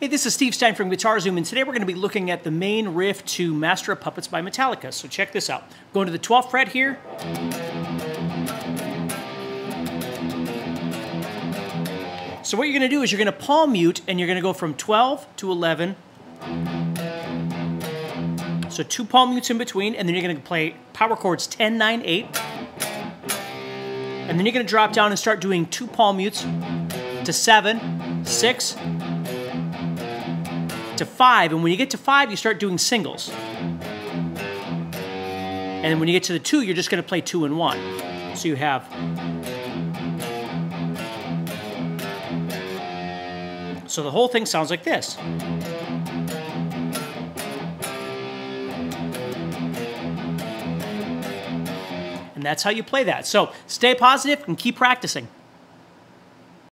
Hey, this is Steve Stein from GuitarZoom, and today we're going to be looking at the main riff to Master of Puppets by Metallica. So check this out. Going to the 12th fret here. So what you're going to do is you're going to palm mute, and you're going to go from 12 to 11. So two palm mutes in between, and then you're going to play power chords 10, 9, 8. And then you're going to drop down and start doing two palm mutes to 7, 6, to 5, and when you get to 5 you start doing singles, and then when you get to the 2 you're just going to play 2 and 1. So you have, so the whole thing sounds like this. And that's how you play that. So stay positive and keep practicing.